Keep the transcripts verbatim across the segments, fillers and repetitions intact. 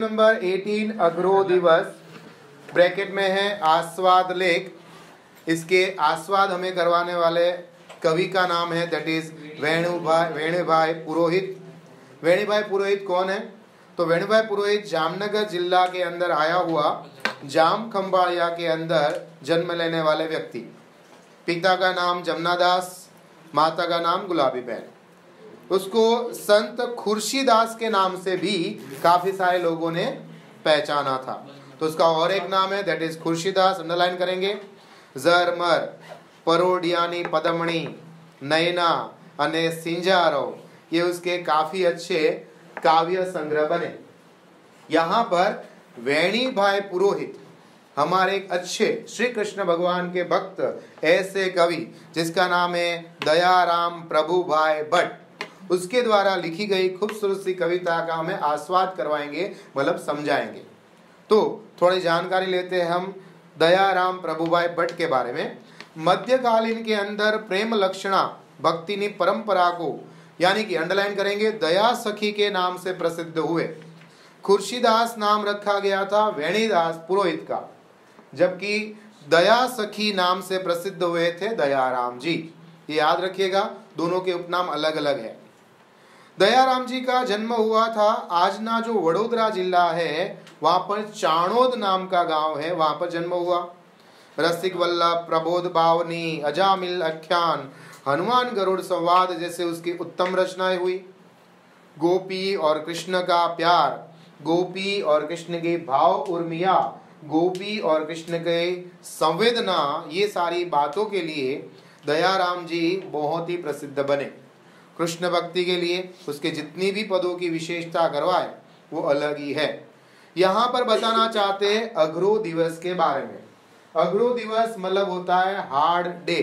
Number अठारह agro दिवस bracket में है आस्वाद लेख। इसके आस्वाद हमें करवाने वाले कवि का नाम है दैट इज वेणीभाई वेणीभाई पुरोहित। वेणीभाई पुरोहित कौन है? तो वेणीभाई पुरोहित जामनगर जिला के अंदर आया हुआ जाम खंबाड़िया के अंदर जन्म लेने वाले व्यक्ति। पिता का नाम जमुनादास, माता का नाम गुलाबी बहन। उसको संत खुर्शीदास के नाम से भी काफी सारे लोगों ने पहचाना था, तो उसका और एक नाम है दैट इज खुर्शीदास। अंडरलाइन करेंगे जरमर परोडियानी पदमणी नैना अने सिंजारो, ये उसके काफी अच्छे काव्य संग्रह बने। यहाँ पर वेणीभाई पुरोहित हमारे एक अच्छे श्री कृष्ण भगवान के भक्त ऐसे कवि जिसका नाम है दयाराम प्रभुभाई भट्ट, उसके द्वारा लिखी गई खूबसूरत सी कविता का हमें आस्वाद करवाएंगे, मतलब समझाएंगे। तो थोड़ी जानकारी लेते हैं हम दयाराम प्रभुभाई भट्ट के बारे में। मध्यकालीन के अंदर प्रेम लक्षणा भक्तिनी परंपरा को, यानी कि अंडरलाइन करेंगे, दया सखी के नाम से प्रसिद्ध हुए। खुर्शीदास नाम रखा गया था वेणीदास पुरोहित का, जबकि दया सखी नाम से प्रसिद्ध हुए थे दयाराम जी। ये याद रखिएगा, दोनों के उपनाम अलग अलग है। दयाराम जी का जन्म हुआ था आज ना जो वडोदरा जिला है वहाँ पर चाणोद नाम का गांव है, वहाँ पर जन्म हुआ। रसिक वल्लभ, प्रबोध बावनी, अजामिल आख्यान, हनुमान गरुड़ संवाद जैसे उसकी उत्तम रचनाएं हुई। गोपी और कृष्ण का प्यार, गोपी और कृष्ण के भाव उर्मिया, गोपी और कृष्ण के संवेदना, ये सारी बातों के लिए दयाराम जी बहुत ही प्रसिद्ध बने। कृष्ण भक्ति के लिए उसके जितनी भी पदों की विशेषता करवाए वो अलग ही है। यहाँ पर बताना चाहते हैं अग्रो दिवस के बारे में। अग्रो दिवस मतलब होता है hard day,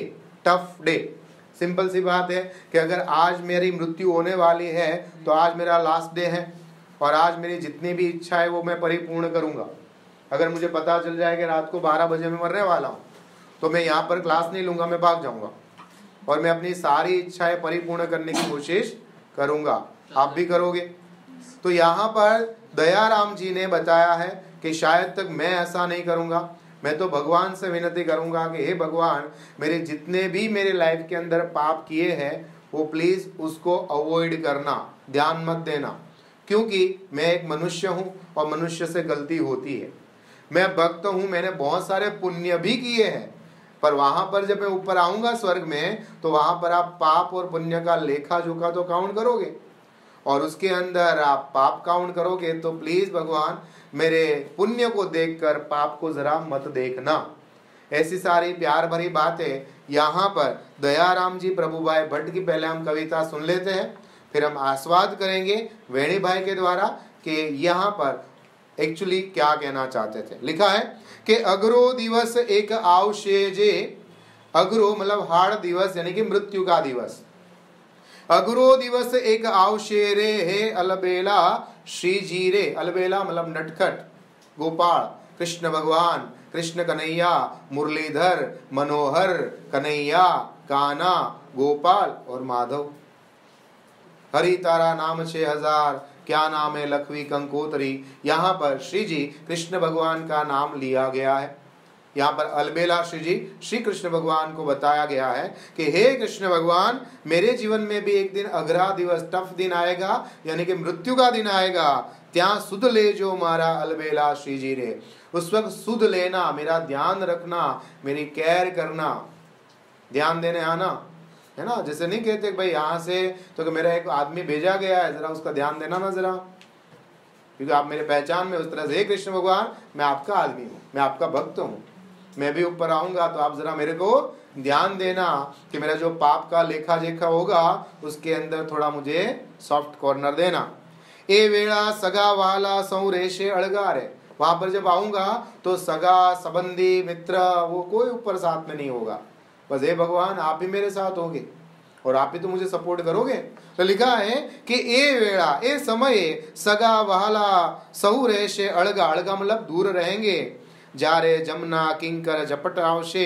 tough day. Simple सी बात है कि अगर आज मेरी मृत्यु होने वाली है तो आज मेरा लास्ट डे है और आज मेरी जितनी भी इच्छा है वो मैं परिपूर्ण करूँगा। अगर मुझे पता चल जाए कि रात को बारह बजे मैं मरने वाला हूँ तो मैं यहाँ पर क्लास नहीं लूँगा, मैं भाग जाऊँगा और मैं अपनी सारी इच्छाएं परिपूर्ण करने की कोशिश करूँगा। आप भी करोगे? तो यहाँ पर दयाराम जी ने बताया है कि शायद तक मैं ऐसा नहीं करूँगा, मैं तो भगवान से विनती करूंगा कि हे भगवान, मेरे जितने भी मेरे लाइफ के अंदर पाप किए हैं वो प्लीज़ उसको अवॉइड करना, ध्यान मत देना, क्योंकि मैं एक मनुष्य हूँ और मनुष्य से गलती होती है। मैं भक्त हूँ, मैंने बहुत सारे पुण्य भी किए हैं, पर वहाँ पर जब मैं ऊपर आऊँगा स्वर्ग में तो वहाँ पर आप पाप और पुण्य का लेखा जोखा तो काउंट करोगे और उसके अंदर आप पाप काउंट करोगे, तो प्लीज़ भगवान मेरे पुण्य को देखकर पाप को ज़रा मत देखना। ऐसी सारी प्यार भरी बातें यहाँ पर दयाराम जी प्रभुभाई भट्ट की। पहले हम कविता सुन लेते हैं, फिर हम आस्वाद करेंगे वेणीभाई के द्वारा कि यहाँ पर एक्चुअली क्या कहना चाहते थे। लिखा है कि अग्रो दिवस एक आवशे जे, अग्रो मतलब हार्ड दिवस यानी कि मृत्यु का दिवस। अग्रो दिवस एक आवशेरे है अलबेला श्रीजीरे, अलबेला मतलब नटखट, गोपाल, कृष्ण भगवान, कृष्ण कन्हैया, मुरलीधर, मनोहर, कन्हैया, काना, गोपाल और माधव। हरि तारा नाम छह हजार, क्या नाम है लखवी कंकोतरी। यहाँ पर श्री जी कृष्ण भगवान का नाम लिया गया है। यहाँ पर अलबेला श्री जी श्री कृष्ण भगवान को बताया गया है कि हे कृष्ण भगवान, मेरे जीवन में भी एक दिन अग्रा दिवस टफ दिन आएगा, यानी कि मृत्यु का दिन आएगा। त्यां सुध ले जो मारा अलबेला श्री जी रे, उस वक्त सुध लेना, मेरा ध्यान रखना, मेरी केयर करना, ध्यान देने आना, है ना। जैसे नहीं कहते भाई यहाँ से तो कि मेरा एक आदमी भेजा गया है, जरा उसका ध्यान देना ना जरा, क्योंकि आप मेरे पहचान में। उस तरह से हे कृष्ण भगवान, मैं आपका आदमी हूँ, मैं आपका भक्त हूँ, मैं भी ऊपर आऊँगा तो आप जरा मेरे को ध्यान देना कि मेरा जो पाप का लेखा जेखा होगा उसके अंदर थोड़ा मुझे सॉफ्ट कॉर्नर देना। ए वेड़ा सगा वाला सौ रेशे अड़गारे, वहाँ पर जब आऊँगा तो सगा, संबंधी, मित्र, वो कोई ऊपर साथ में नहीं होगा। बस हे भगवान, आप भी मेरे साथ होगे और आप भी तो मुझे सपोर्ट करोगे। तो लिखा है कि ए वेड़ा ए समय सगा वाला सौ रेशे अड़गा, अड़गा मतलब दूर रहेंगे। जारे जमुना किंकर झपटावशे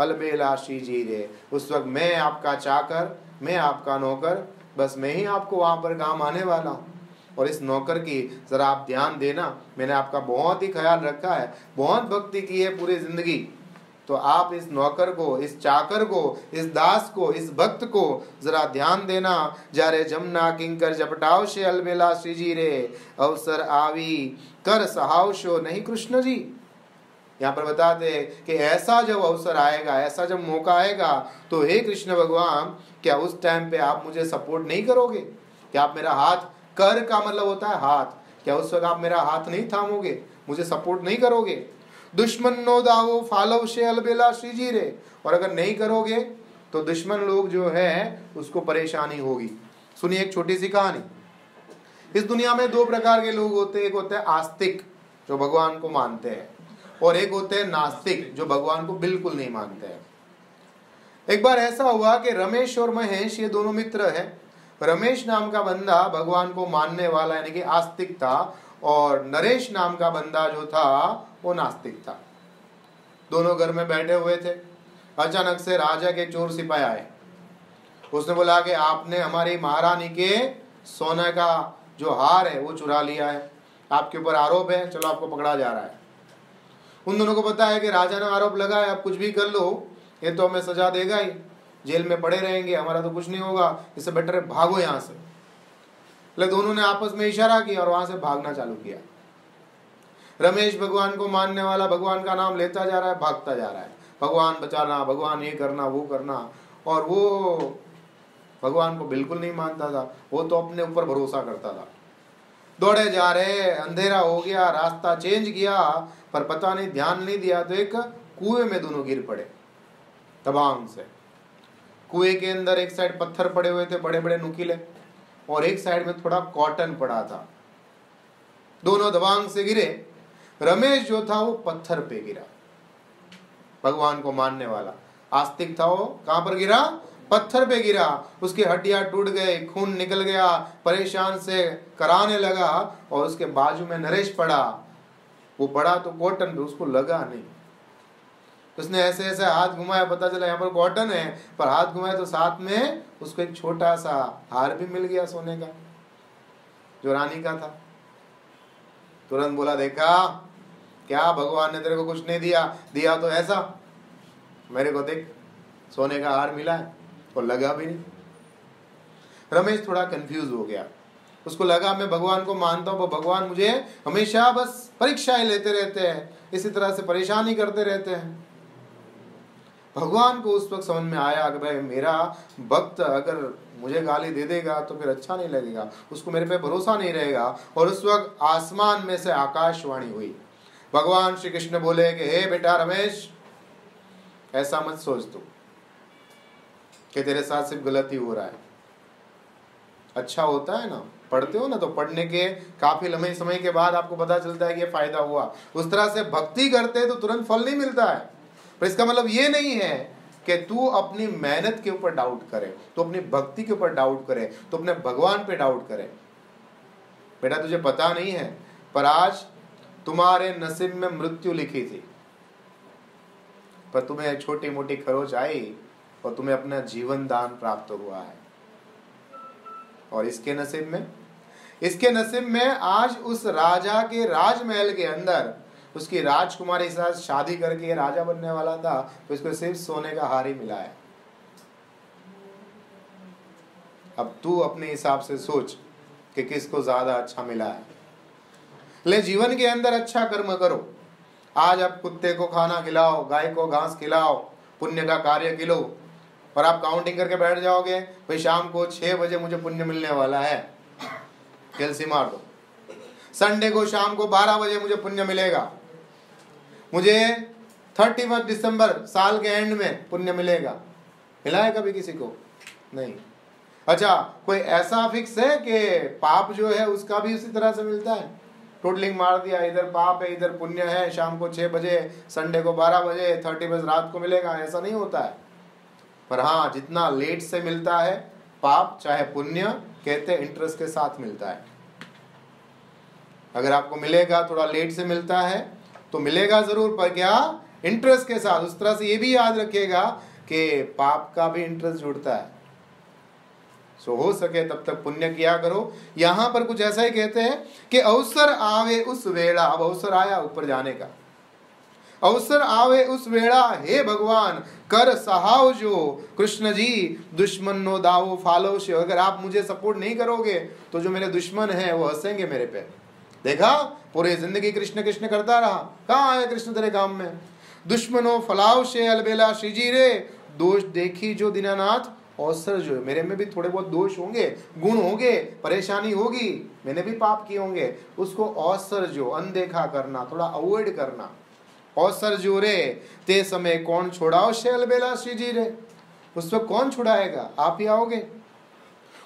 अलबेला श्री जी रे, उस वक्त मैं आपका चाकर, मैं आपका नौकर, बस मैं ही आपको वहाँ पर काम आने वाला हूँ और इस नौकर की ज़रा आप ध्यान देना। मैंने आपका बहुत ही ख्याल रखा है, बहुत भक्ति की है पूरी ज़िंदगी, तो आप इस नौकर को, इस चाकर को, इस दास को, इस भक्त को जरा ध्यान देना। जारे जमुना किंकर जपटाओ से अलबेला श्रीजी रे, अवसर आवी कर सहाव शो नहीं कृष्ण जी। यहाँ पर बताते हैं कि ऐसा जब अवसर आएगा, ऐसा जब मौका आएगा, तो हे कृष्ण भगवान, क्या उस टाइम पे आप मुझे सपोर्ट नहीं करोगे? क्या आप मेरा हाथ, कर का मतलब होता है हाथ, क्या उस वक्त आप मेरा हाथ नहीं थामोगे, मुझे सपोर्ट नहीं करोगे? दुश्मन नो दावो फालव से अलबेला श्रीजी रे, और अगर नहीं करोगे तो दुश्मन लोग जो है उसको परेशानी होगी। सुनिए एक छोटी सी कहानी। इस दुनिया में दो प्रकार के लोग होते हैं, एक होते हैं आस्तिक जो भगवान को मानते हैं, और एक होते हैं नास्तिक जो भगवान को बिल्कुल नहीं मानते हैं। एक बार ऐसा हुआ कि रमेश और महेश ये दोनों मित्र हैं। रमेश नाम का बंदा भगवान को मानने वाला यानी कि आस्तिक था, और नरेश नाम का बंदा जो था वो नास्तिक था। दोनों घर में बैठे हुए थे, अचानक से राजा के चोर सिपाही आए। उसने बोला कि आपने हमारी महारानी के सोने का जो हार है वो चुरा लिया है, आपके ऊपर आरोप है, चलो आपको पकड़ा जा रहा है। उन दोनों को पता है कि राजा ने आरोप लगाया, आप कुछ भी कर लो ये तो हमें सजा देगा ही, जेल में पड़े रहेंगे, हमारा तो कुछ नहीं होगा, इससे बेटर है भागो यहाँ से। लेकिन दोनों ने आपस में इशारा किया और वहां से भागना चालू किया। रमेश भगवान को मानने वाला भगवान का नाम लेता जा रहा है, भागता जा रहा है, भगवान बचाना, भगवान ये करना वो करना, और वो भगवान को बिल्कुल नहीं मानता था, वो तो अपने ऊपर भरोसा करता था। दौड़े जा रहे, अंधेरा हो गया, रास्ता चेंज किया, पर पता नहीं ध्यान नहीं दिया तो एक कुएं में दोनों गिर पड़े तबांग से। कुएं के अंदर एक साइड पत्थर पड़े हुए थे, बड़े बड़े नुकीले, और एक साइड में थोड़ा कॉटन पड़ा था। दोनों दबांग से गिरे। रमेश जो था वो पत्थर पे गिरा, भगवान को मानने वाला आस्तिक था, वो कहां पर गिरा? पत्थर पे गिरा। उसकी हड्डियां टूट गए, खून निकल गया, परेशान से कराने लगा, और उसके बाजू में नरेश पड़ा। वो पड़ा तो कॉटन पे, उसको लगा नहीं, उसने ऐसे ऐसे हाथ घुमाया, पता चला यहाँ पर कॉटन है, पर हाथ घुमाया तो साथ में उसको एक छोटा सा हार भी मिल गया सोने का, जो रानी का था। तुरंत बोला, देखा क्या भगवान ने तेरे को कुछ नहीं दिया, दिया तो ऐसा, मेरे को देख सोने का हार मिला है और लगा भी नहीं। रमेश थोड़ा कंफ्यूज हो गया, उसको लगा मैं भगवान को मानता हूँ, भगवान मुझे हमेशा बस परीक्षाएं लेते रहते हैं, इसी तरह से परेशानी करते रहते हैं। भगवान को उस वक्त समझ में आया कि भाई मेरा भक्त अगर मुझे गाली दे देगा तो फिर अच्छा नहीं लगेगा, उसको मेरे पे भरोसा नहीं रहेगा। और उस वक्त आसमान में से आकाशवाणी हुई, भगवान श्री कृष्ण बोले कि हे बेटा रमेश, ऐसा मत सोच तू कि तेरे साथ सिर्फ गलती हो रहा है। अच्छा होता है ना, पढ़ते हो ना, तो पढ़ने के काफी लंबे समय के बाद आपको पता चलता है कि ये फायदा हुआ। उस तरह से भक्ति करते तो तुरंत फल नहीं मिलता है, पर इसका मतलब ये नहीं है कि तू अपनी मेहनत के ऊपर डाउट करे, तो अपनी भक्ति के ऊपर डाउट करे, तो अपने भगवान पे डाउट करे। बेटा तुझे पता नहीं है, पर आज तुम्हारे नसीब में मृत्यु लिखी थी, पर तुम्हें छोटी मोटी खरोच आई और तुम्हें अपना जीवन दान प्राप्त हुआ है। और इसके नसीब में, इसके नसीब में आज उस राजा के राजमहल के अंदर उसकी राजकुमारी के साथ शादी करके ये राजा बनने वाला था, तो इसको सिर्फ सोने का हार ही मिला है। अब तू अपने हिसाब से सोच कि किसको ज्यादा अच्छा मिला है। ले जीवन के अंदर अच्छा कर्म करो, आज आप कुत्ते को खाना खिलाओ, गाय को घास खिलाओ, पुण्य का कार्य किलो, और आप काउंटिंग करके बैठ जाओगे भाई शाम को छह बजे मुझे पुण्य मिलने वाला है, कैलसी मार दो। संडे को शाम को बारह बजे मुझे पुण्य मिलेगा, मुझे थर्टी फर्स्ट दिसंबर साल के एंड में पुण्य मिलेगा। मिला है कभी किसी को? नहीं। अच्छा, कोई ऐसा फिक्स है कि पाप जो है उसका भी उसी तरह से मिलता है? टोटलिंग मार दिया, इधर पाप है इधर पुण्य है, शाम को छह बजे, संडे को बारह बजे, थर्टी फर्स्ट रात को मिलेगा, ऐसा नहीं होता है। पर हाँ, जितना लेट से मिलता है पाप चाहे पुण्य, कहते इंटरेस्ट के साथ मिलता है। अगर आपको मिलेगा, थोड़ा लेट से मिलता है तो मिलेगा जरूर, पर क्या? इंटरेस्ट के साथ। उस तरह से ये भी याद रखिएगा कि पाप का भी इंटरेस्ट जुड़ता है, सो हो सके तब तक पुण्य किया करो। यहाँ पर कुछ ऐसा ही कहते हैं कि अवसर आवे उस वेला, अब अवसर आया ऊपर जाने का, अवसर आवे उस वेला हे भगवान कर सहाव जो कृष्ण जी दुश्मनो दावो फालो से। अगर आप मुझे सपोर्ट नहीं करोगे तो जो मेरे दुश्मन हैं वो हंसेंगे मेरे पे। देखा पूरे जिंदगी कृष्ण कृष्ण करता रहा, कहाँ आया कृष्ण तेरे काम में। दुश्मनो फलाव से अलबेला श्रीजी रे दोष देखी जो दीनानाथ अवसर जो है, मेरे में भी थोड़े बहुत दोष होंगे, गुण होंगे, परेशानी होगी, मैंने भी पाप किए होंगे, उसको अवसर जो अनदेखा करना, थोड़ा अवॉइड करना। अवसर जो रे ते समय कौन छोड़ाओ शैल बेला श्री जी रे, उस वक्त कौन छुड़ाएगा, आप ही आओगे।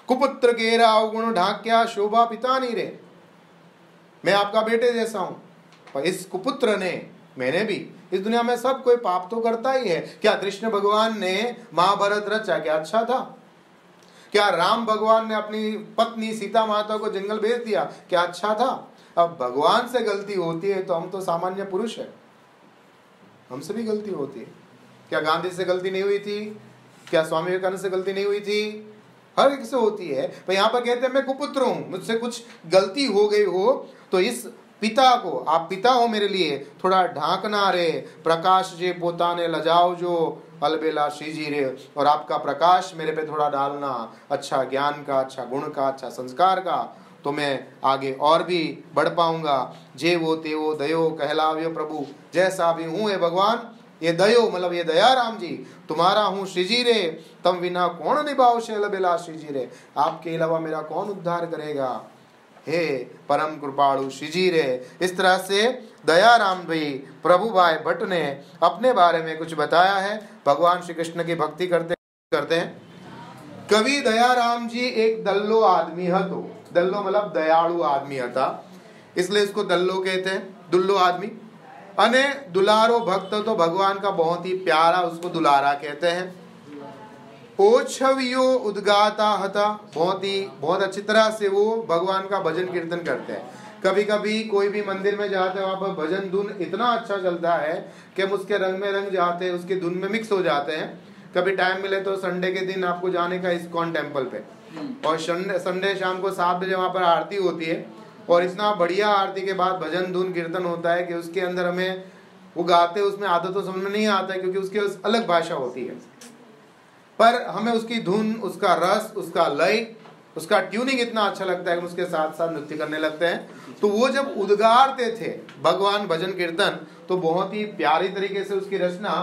कुपुत्र के राव गुण ढाक्या शोभा पिता नहीं रे, मैं आपका बेटे जैसा हूं पर इस कुपुत्र ने, मैंने भी, इस दुनिया में सब कोई पाप तो करता ही है। क्या कृष्ण भगवान ने महाभारत रचा, क्या अच्छा था? क्या राम भगवान ने अपनी पत्नी सीता माता को जंगल भेज दिया, क्या अच्छा था? अब भगवान से गलती होती है तो हम तो सामान्य पुरुष है, हमसे भी गलती होती है। क्या गांधी से गलती नहीं हुई थी? क्या स्वामी विवेकानंद से गलती नहीं हुई थी? हर एक से होती है। पर यहाँ पर कहते हैं मैं कुपुत्र हूँ, मुझसे कुछ गलती हो गई हो तो इस पिता को, आप पिता हो मेरे लिए, थोड़ा ढांकना रे। प्रकाश जे पोता ने लजाओ जो अलबेला श्री जी रे, और आपका प्रकाश मेरे पे थोड़ा डालना, अच्छा ज्ञान का, अच्छा गुण का, अच्छा संस्कार का, तो मैं आगे और भी बढ़ पाऊंगा। जे वो ते वो दयो कहलाव्यो प्रभु, जैसा भी हूँ हे भगवान, ये दयो मतलब ये दयाराम जी तुम्हारा हूँ श्रीजी रे, तम बिना कौन निभाओ शैल बेला श्रीजी रे, आपके अलावा मेरा कौन उद्धार करेगा हे परम कृपाणु श्रीजी रे। इस तरह से दयाराम भाई प्रभुभाई भट्ट ने अपने बारे में कुछ बताया है। भगवान श्री कृष्ण की भक्ति करते करते हैं। कवि दयाराम जी एक दल्लो आदमी है, तो दल्लो मतलब दयालु आदमी था, इसलिए इसको दल्लो कहते हैं, दुल्लो आदमी। अने दुलारो भक्त, तो भगवान का बहुत ही प्यारा, उसको दुलारा कहते हैं। ओछवियो उद्गाता हता, बहुत ही बहुत अच्छी तरह से वो भगवान का भजन कीर्तन करते हैं। कभी कभी कोई भी मंदिर में जाते हैं, वहाँ पर भजन धुन इतना अच्छा चलता है कि हम उसके रंग में रंग जाते हैं, उसकी धुन में मिक्स हो जाते हैं। कभी टाइम मिले तो संडे के दिन आपको जाने का इस्कॉन टेम्पल पे, और संडे शाम को सात बजे वहाँ पर आरती होती है, और इतना बढ़िया आरती के बाद भजन धुन कीर्तन होता है कि उसके अंदर हमें वो गाते उसमें आदत तो समझ में नहीं आता है, क्योंकि उसकी उस अलग भाषा होती है, पर हमें उसकी धुन, उसका रस, उसका लय, उसका ट्यूनिंग इतना अच्छा लगता है कि हम उसके साथ साथ नृत्य करने लगते हैं। तो वो जब उद्गारते थे भगवान भजन कीर्तन, तो बहुत ही प्यारी तरीके से उसकी रचना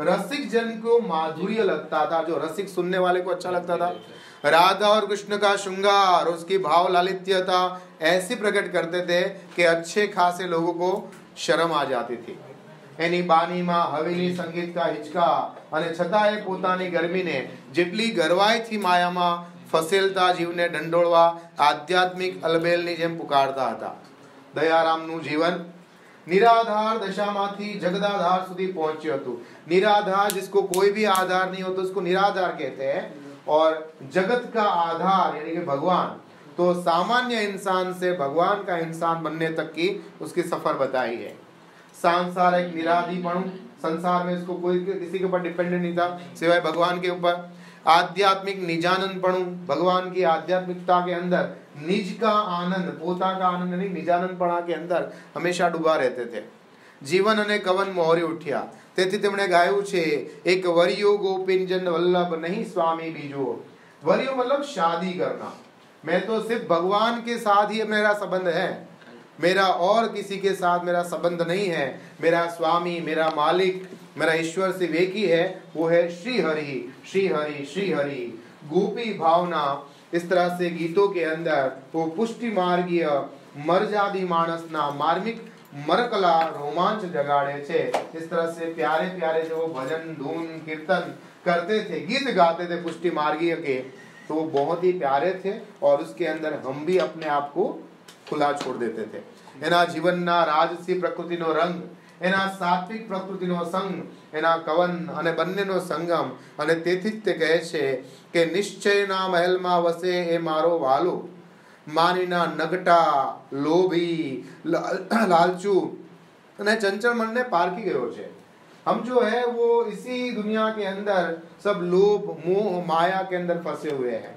रसिक जन को माधुर्य लगता था, जो रसिक सुनने वाले को अच्छा लगता था। राधा और कृष्ण का श्रृंगार, उसकी भाव लालित्यता ऐसी प्रकट करते थे कि अच्छे खासे लोगों को शर्म आ जाती थी। एनी बानी मां हवेली संगीत का हिचका अने छतांय પોતાની ગરમીને જેટલી ગરવાઈથી માયામાં ફસેલતા જીવને ઢંઢોળવા આધ્યાત્મિક અલબેલની જેમ પુકારતા હતા। દયારામનું જીવન निराधार दशा माथी जगदाधार सुधी पहुंचे तू। निराधार जिसको कोई भी आधार नहीं होता तो उसको निराधार कहते हैं, और जगत का आधार यानी कि भगवान, तो सामान्य इंसान से भगवान का इंसान बनने तक की उसकी सफर बताई है। संसार एक निराधीपण, संसार में इसको कोई किसी के ऊपर डिपेंडेंट नहीं था सिवाय भगवान के ऊपर। आध्यात्मिक निजानंदपणु, भगवान की आध्यात्मिकता के अंदर निज का आनंद, पोता का आनंद नहीं, निजानंदपणा के अंदर हमेशा डूबा रहते थे। जीवन अने कवन मोहरी उठ्या, तेथी તેમણે ગાયું છે એક વરિયો ગોપિનજન વલ્લભ નહીં स्वामी बीजो। वरियो मतलब शादी करना, मैं तो सिर्फ भगवान के साथ ही मेरा संबंध है, मेरा और किसी के साथ मेरा संबंध नहीं है। मेरा स्वामी, मेरा मालिक, मेरा ईश्वर सिर्फ एक ही है, वो है श्री हरि, श्री हरि, श्री हरि। गोपी भावना इस तरह से गीतों के अंदर वो पुष्टि मार्गीय मर्जादी मानसना मार्मिक मरकला रोमांच जगाड़े छे। इस तरह से प्यारे प्यारे जो भजन धुन कीर्तन करते थे, गीत गाते थे पुष्टि मार्गीय के, तो वो बहुत ही प्यारे थे, और उसके अंदर हम भी अपने आप को खुला छोड़ देते थे। एना जीवन ना राजसी प्रकृति नो रंग, एना सात्विक प्रकृति नो संग, एना कवन अने बन्ने नो संगम, अने तेथी ते कहे छे के निश्चय ना महल मा वसे ए मारो वालो। मानिना नगटा लोभी लालचू अने चंचल मन ने पारखी गयो छे। हम जो है वो इसी दुनिया के अंदर सब लोभ मोह माया के अंदर फंसे हुए हैं।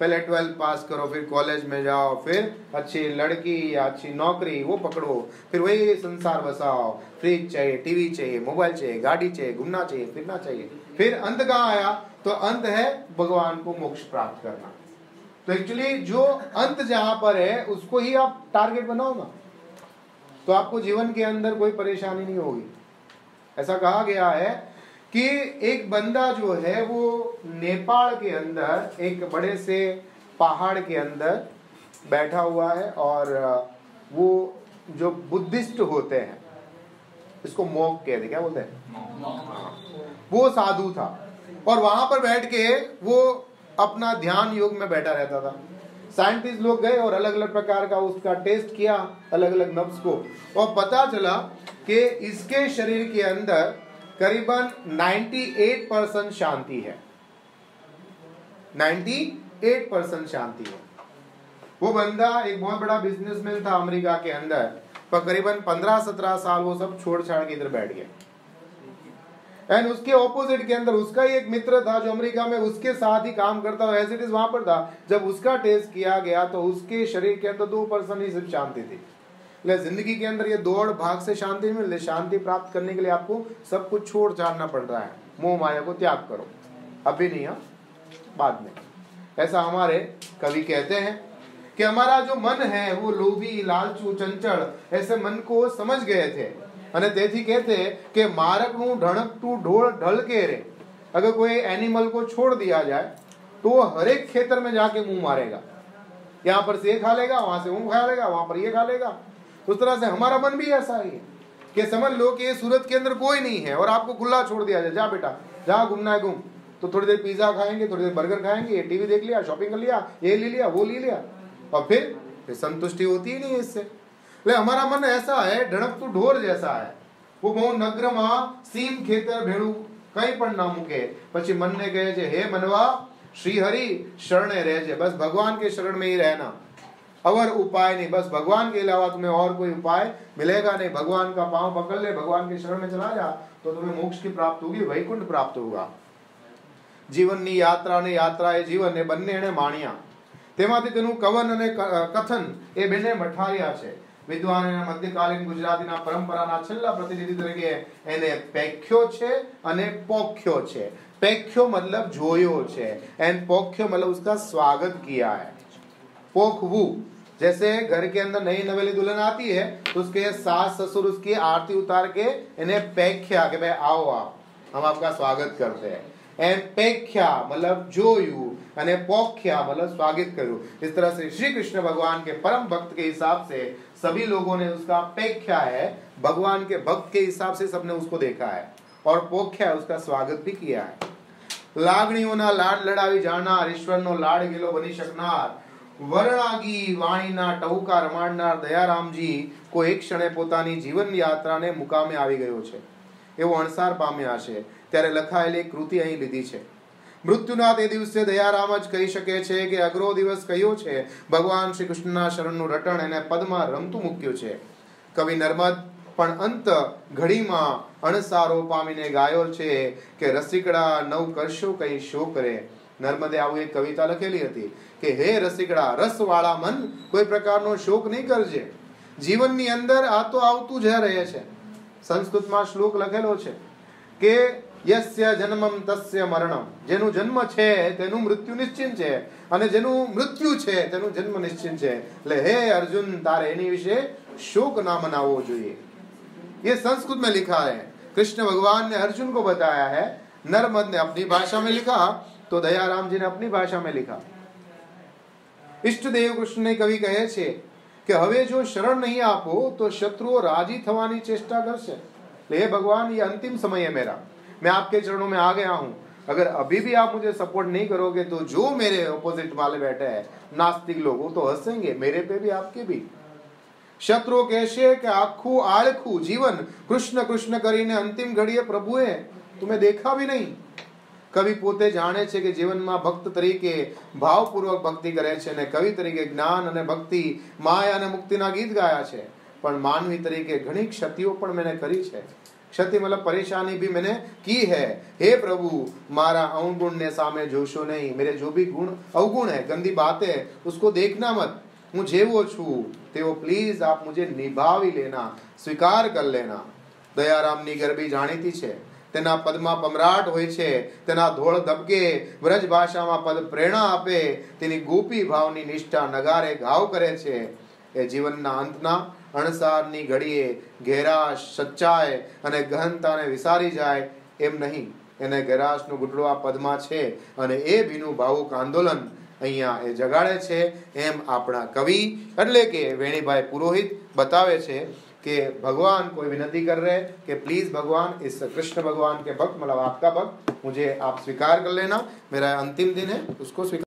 पहले ट्वेल्थ पास करो, फिर कॉलेज में जाओ, फिर अच्छी लड़की या अच्छी नौकरी वो पकड़ो, फिर वही संसार बसाओ। फ्रिज चाहिए, टीवी चाहिए, मोबाइल चाहिए, गाड़ी चाहिए, घूमना चाहिए, फिरना चाहिए। फिर अंत कहाँ आया? तो अंत है भगवान को मोक्ष प्राप्त करना। तो एक्चुअली जो अंत जहाँ पर है उसको ही आप टारगेट बनाओ ना, तो आपको जीवन के अंदर कोई परेशानी नहीं होगी। ऐसा कहा गया है कि एक बंदा जो है वो नेपाल के अंदर एक बड़े से पहाड़ के अंदर बैठा हुआ है, और वो जो बुद्धिस्ट होते हैं इसको मॉन्क कहते हैं, क्या बोलते हैं, वो साधु था। और वहां पर बैठ के वो अपना ध्यान योग में बैठा रहता था। साइंटिस्ट लोग गए और अलग अलग प्रकार का उसका टेस्ट किया, अलग अलग नब्ज को, और पता चला कि इसके शरीर के अंदर करीबन अट्ठानवे परसेंट शांति है, अट्ठानवे परसेंट शांति है। वो बंदा एक बहुत बड़ा बिजनेसमैन था अमेरिका के अंदर, पर करीबन पंद्रह सत्रह साल वो सब छोड़ छाड़ के इधर बैठ गया। एंड उसके ऑपोजिट के अंदर उसका ही एक मित्र था जो अमेरिका में उसके साथ ही काम करता था, एज इट इज वहां पर था। जब उसका टेस्ट किया गया तो उसके शरीर के अंदर दो परसेंट ही सिर्फ शांति थी। जिंदगी के अंदर ये दौड़ भाग से शांति मिल रही, शांति प्राप्त करने के लिए आपको सब कुछ छोड़ छाड़ना पड़ रहा है। मोह माया को त्याग करो, अभी नहीं, हाँ बाद में। ऐसा हमारे कवि कहते हैं कि हमारा जो मन है वो लोभी, लालचू, चंचल, ऐसे मन को समझ गए थे। अने तेथी कहते कि मारक नू ढणक टू ढोल ढल के रे, अगर कोई एनिमल को छोड़ दिया जाए तो वो हर एक खेतर में जाके मुंह मारेगा, यहाँ पर से खा लेगा, वहां से वो खा लेगा, वहां पर ये खा लेगा। उस तरह से हमारा मन भी ऐसा ही है कि समझ लो कि सूरत के अंदर कोई नहीं है और आपको खुला छोड़ दिया जाए, जा बेटा जहाँ घूमना है घूम, तो थोड़ी देर पिज्जा खाएंगे, थोड़ी देर बर्गर खाएंगे, ये टीवी देख लिया, शॉपिंग कर लिया, ये ले लिया, वो ले लिया, और फिर, फिर संतुष्टि होती ही नहीं है इससे। लेकिन हमारा मन ऐसा है, ढड़क तो ढोर जैसा है, वो बहु नग्रमा सीम खेतर भेड़ू कहीं पर ना मुके, पछी मन ने कहे जे हे मनवा श्रीहरि शरणे रह, बस भगवान के शरण में ही रहना, और उपाय नहीं, बस भगवान के अलावा तुम्हें और कोई उपाय मिलेगा नहीं। भगवान का पांव पकड़ ले, भगवान के शरण में चला जा तो तुम्हें मोक्ष की प्राप्त होगी, वैकुंठ प्राप्त होगा। जीवन नी यात्रा ने यात्रा ए जीवन ने बन्ने ने माणिया, तेमांथी तेनुं कवन अने कथन ए बेने मठारिया छे। विद्वान एना मध्यकालीन गुजरातीना परंपराना छेल्ला प्रतिनिधि तरीके एने पेख्यो छे अने पोख्यो छे। पेख्यो मतलब जोयो छे, एंड पोख्यो मतलब उसका स्वागत किया है। पोखवू जैसे घर के अंदर नई नवेली दुल्हन आती है तो उसके सास ससुर उसकी आरती उतार के इन्हें पैख्या के भाई आओ आप, हम आपका स्वागत करते हैं। एंड पैख्या मतलब जोयू, अने पोख्या मतलब स्वागत करूं। इस तरह से श्री कृष्ण भगवान के परम भक्त के हिसाब से सभी लोगों ने उसका पैख्या है, भगवान के भक्त के हिसाब से सबने उसको देखा है, और पोख्या उसका स्वागत भी किया है। लागणियोना लाड लड़ावी जानार, ईश्वर नो लाड गेलो बनी शकनार, वरणागी वाणीना टहुका रमाडनार दयाराम जी कोई एक क्षणे પોતાની જીવન યાત્રાને મુકામે આવી ગયો છે એવો અણસાર પામ્યા છે, ત્યારે લખાયેલી કૃતિ અહીં લીધી છે। મૃત્યુના તે દિવસે દયારામ જ કહી શકે છે કે અગરો દિવસ કયો છે, ભગવાન શ્રી કૃષ્ણના શરણનું રટણ એને પદમાં રમતું મૂક્યું છે। કવિ નર્મદ પણ અંત ઘડીમાં અણસારો પામીને ગાયો છે કે રસિકડા નવ કરશો કઈ શો કરે। नर्मदे आवु एक कविता लखेली हती के हे रसिकड़ा रस वाला मन कोई प्रकारनो शोक नहीं करजे, जीवननी अंदर आ तो आवतुं ज रहे छे। संस्कृतमां श्लोक लखेलो छे के यस्य जन्मम तस्य मरणम, जेनु जन्म छे तेनु मृत्यु निश्चित छे अने जेनु मृत्यु छे तेनु जन्म निश्चित छे, એટલે हे अर्जुन तारे एनी विषे शोक ना मनावो जोईए। ये संस्कृत में लिखा है, कृष्ण भगवान ने अर्जुन को बताया है, नर्मद ने अपनी भाषा में लिखा, तो दयाराम जी ने अपनी भाषा में लिखा। इष्ट देव कृष्ण ने कवि कहे छे कि हवे जो शरण नहीं आपो तो शत्रुओ राजी थवानी चेष्टा करशे। हे भगवान ये अंतिम समय है मेरा, मैं आपके चरणों में आ गया हूँ, अगर अभी भी आप मुझे सपोर्ट नहीं करोगे तो जो मेरे ऑपोजिट वाले बैठे हैं नास्तिक लोग वो तो हंसेंगे मेरे पे भी आपके भी। शत्रुओ कहेशे कि आखू आलखू जीवन कृष्ण कृष्ण करीने अंतिम घड़ीए प्रभुए तुम्हें देखा भी नहीं। कवि पोते जाने छे के जीवन में भक्त तरीके भावपूर्वक भक्ति करे छे ने कवि तरीके ज्ञान अने भक्ति माया अने मुक्ति ना गीत गाया छे, पण मानवी तरीके घणी क्षतिओ पण मेने करी छे। क्षति मतलब परेशानी भी मैंने की है। हे प्रभु, मारा अवगुण ने सामे जोशो नहीं, मेरे जो भी गुण अवगुण है, गंदी बात है, उसको देखना मत। हूँ जेवो छू तेवो प्लीज आप मुझे निभावी लेना, स्वीकार कर लेना। दयारामनी गरबी जाणीती छे, तेना पदमां पमराट होय छे, तेना धोळ दबके, ब्रज भाषामां पद प्रेरणा आपे, तेनी गोपी भावनी निष्ठा नगारे घाव करे छे। ए जीवनना अंतना अणसारनी घड़ीए घेरा सच्चाई अने गहनताने विसारी जाए एम नहीं, एने घेराशनो गुटड़ो आ पदमां छे अने ए भीनु भावुक आंदोलन अहींया ए जगाड़े छे, एम आपणा कवि एटले के वेणीभाई पुरोहित बतावे छे कि भगवान कोई विनती कर रहे कि प्लीज भगवान, इस कृष्ण भगवान के भक्त मतलब आपका भक्त, मुझे आप स्वीकार कर लेना, मेरा अंतिम दिन है उसको स्वीकार